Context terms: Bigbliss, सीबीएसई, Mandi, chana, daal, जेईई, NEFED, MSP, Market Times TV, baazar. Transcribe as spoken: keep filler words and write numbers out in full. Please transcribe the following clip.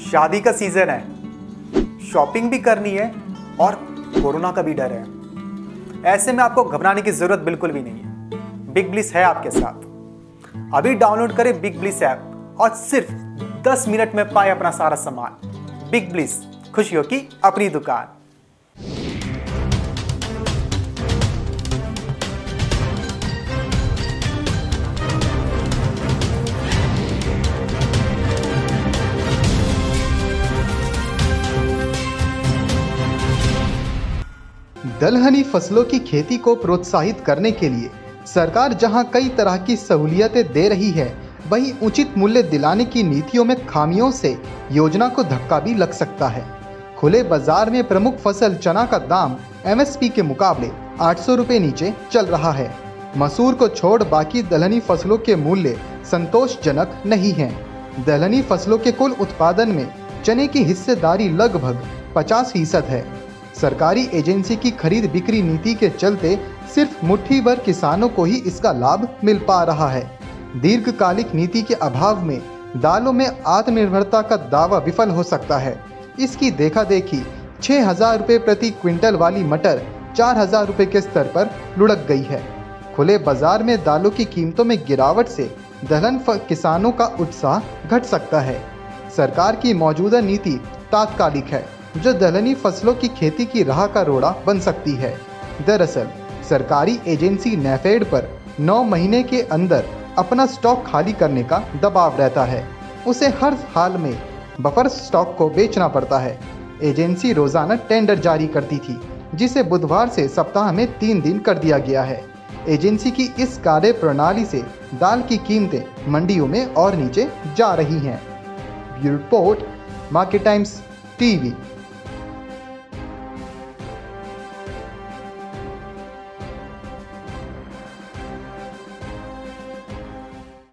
शादी का सीजन है, शॉपिंग भी करनी है और कोरोना का भी डर है। ऐसे में आपको घबराने की जरूरत बिल्कुल भी नहीं है, बिग ब्लीस है आपके साथ। अभी डाउनलोड करें बिग ब्लीस ऐप और सिर्फ दस मिनट में पाएं अपना सारा सामान। बिग ब्लीस, खुशियों की अपनी दुकान। दलहनी फसलों की खेती को प्रोत्साहित करने के लिए सरकार जहां कई तरह की सहूलियतें दे रही है, वहीं उचित मूल्य दिलाने की नीतियों में खामियों से योजना को धक्का भी लग सकता है। खुले बाजार में प्रमुख फसल चना का दाम एम एस पी के मुकाबले आठ सौ रुपये नीचे चल रहा है। मसूर को छोड़ बाकी दलहनी फसलों के मूल्य संतोषजनक नहीं हैं। दलहनी फसलों के कुल उत्पादन में चने की हिस्सेदारी लगभग पचास फीसद है। सरकारी एजेंसी की खरीद बिक्री नीति के चलते सिर्फ मुट्ठी भर किसानों को ही इसका लाभ मिल पा रहा है। दीर्घकालिक नीति के अभाव में दालों में आत्मनिर्भरता का दावा विफल हो सकता है। इसकी देखा देखी छः हजार रुपये प्रति क्विंटल वाली मटर चार हजार रुपये के स्तर पर लुढ़क गई है। खुले बाजार में दालों की कीमतों में गिरावट से दलहन किसानों का उत्साह घट सकता है। सरकार की मौजूदा नीति तात्कालिक है, जो दलहनी फसलों की खेती की राह का रोड़ा बन सकती है। दरअसल सरकारी एजेंसी नेफेड पर नौ महीने के अंदर अपना स्टॉक खाली करने का दबाव रहता है। उसे हर हाल में बफर स्टॉक को बेचना पड़ता है। एजेंसी रोजाना टेंडर जारी करती थी, जिसे बुधवार से सप्ताह में तीन दिन कर दिया गया है। एजेंसी की इस कार्य प्रणाली से दाल की कीमतें मंडियों में और नीचे जा रही हैं। Bureau report, market times TV.